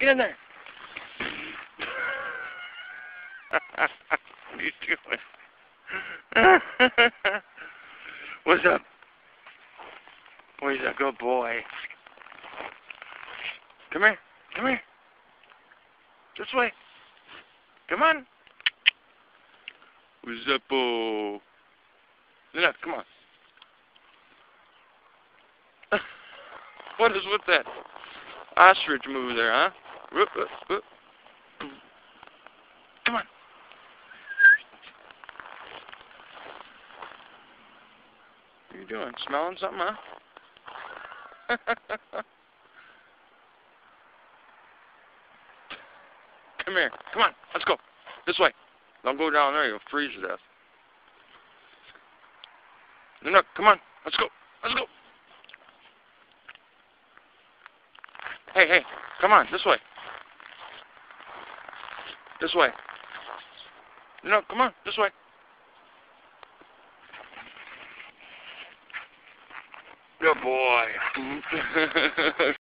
Get in there. What are you doing? What's up? Boy, he's a good boy. Come here. Come here. This way. Come on. What's up, oh? Look, come on. What is with that ostrich move there, huh? Come on. What are you doing? Smelling something, huh? Come here. Come on. Let's go. This way. Don't go down there. You'll freeze to death. No, come on. Let's go. Let's go. Hey, hey, come on, this way. This way. No, come on, this way. Good boy.